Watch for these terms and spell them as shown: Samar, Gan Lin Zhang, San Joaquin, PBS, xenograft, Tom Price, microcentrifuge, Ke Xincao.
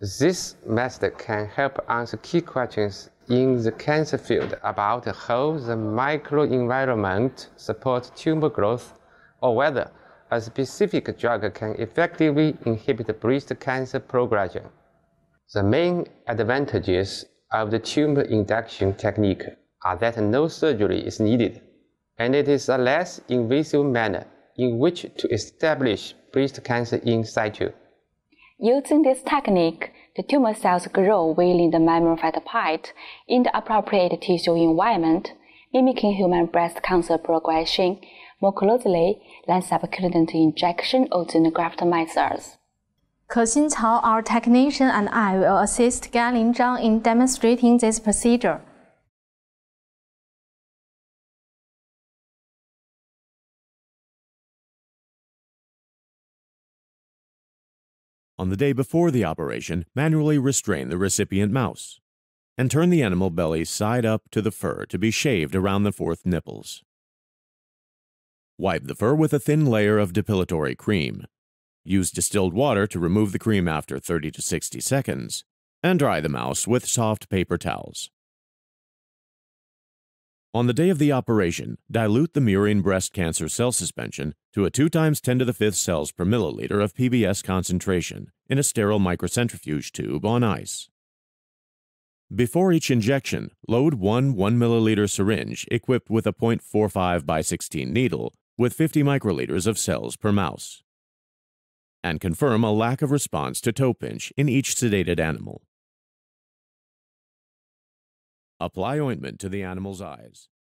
This method can help answer key questions in the cancer field about how the microenvironment supports tumor growth, or whether a specific drug can effectively inhibit breast cancer progression. The main advantages of the tumor induction technique are that no surgery is needed, and it is a less invasive manner in which to establish breast cancer in situ. Using this technique, the tumor cells grow within the mammophyte part in the appropriate tissue environment, mimicking human breast cancer progression more closely than subcutaneous injection or xenograft methods. Ke Xincao, our technician, and I will assist Gan Lin Zhang in demonstrating this procedure. On the day before the operation, manually restrain the recipient mouse and turn the animal belly side up to the fur to be shaved around the 4th nipples. Wipe the fur with a thin layer of depilatory cream. Use distilled water to remove the cream after 30 to 60 seconds and dry the mouse with soft paper towels. On the day of the operation, dilute the murine breast cancer cell suspension to a 2 × 10⁵ cells per milliliter of PBS concentration in a sterile microcentrifuge tube on ice. Before each injection, load one 1 milliliter syringe equipped with a 0.45×16 needle with 50 microliters of cells per mouse, and confirm a lack of response to toe pinch in each sedated animal. Apply ointment to the animal's eyes.